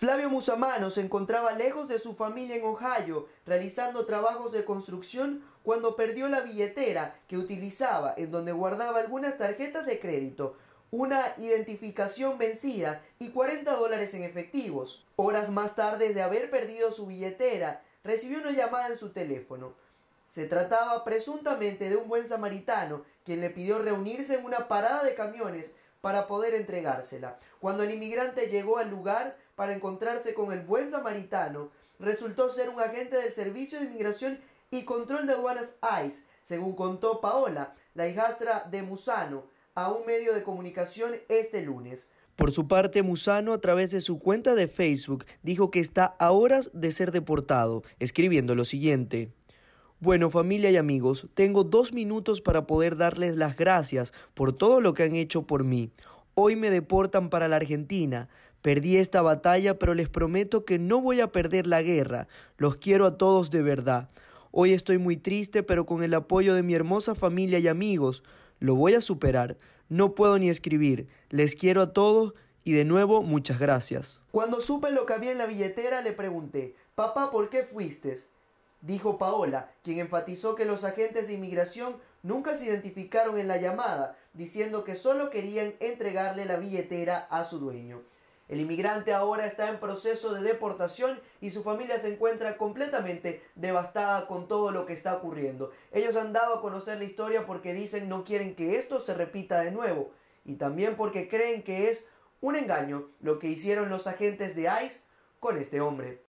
Flavio Musmanno se encontraba lejos de su familia en Ohio, realizando trabajos de construcción cuando perdió la billetera que utilizaba, en donde guardaba algunas tarjetas de crédito, una identificación vencida y $40 en efectivos. Horas más tarde de haber perdido su billetera, recibió una llamada en su teléfono. Se trataba presuntamente de un buen samaritano, quien le pidió reunirse en una parada de camiones para poder entregársela. Cuando el inmigrante llegó al lugar para encontrarse con el buen samaritano, resultó ser un agente del Servicio de Inmigración y Control de Aduanas ICE, según contó Paola, la hijastra de Musmanno, a un medio de comunicación este lunes. Por su parte, Musmanno, a través de su cuenta de Facebook, dijo que está a horas de ser deportado, escribiendo lo siguiente: "Bueno, familia y amigos, tengo 2 minutos para poder darles las gracias por todo lo que han hecho por mí. Hoy me deportan para la Argentina. Perdí esta batalla, pero les prometo que no voy a perder la guerra. Los quiero a todos de verdad. Hoy estoy muy triste, pero con el apoyo de mi hermosa familia y amigos, lo voy a superar. No puedo ni escribir. Les quiero a todos y de nuevo, muchas gracias". Cuando supe lo que había en la billetera, le pregunté: "Papá, ¿por qué fuiste?", dijo Paola, quien enfatizó que los agentes de inmigración nunca se identificaron en la llamada, diciendo que solo querían entregarle la billetera a su dueño. El inmigrante ahora está en proceso de deportación y su familia se encuentra completamente devastada con todo lo que está ocurriendo. Ellos han dado a conocer la historia porque dicen no quieren que esto se repita de nuevo, y también porque creen que es un engaño lo que hicieron los agentes de ICE con este hombre.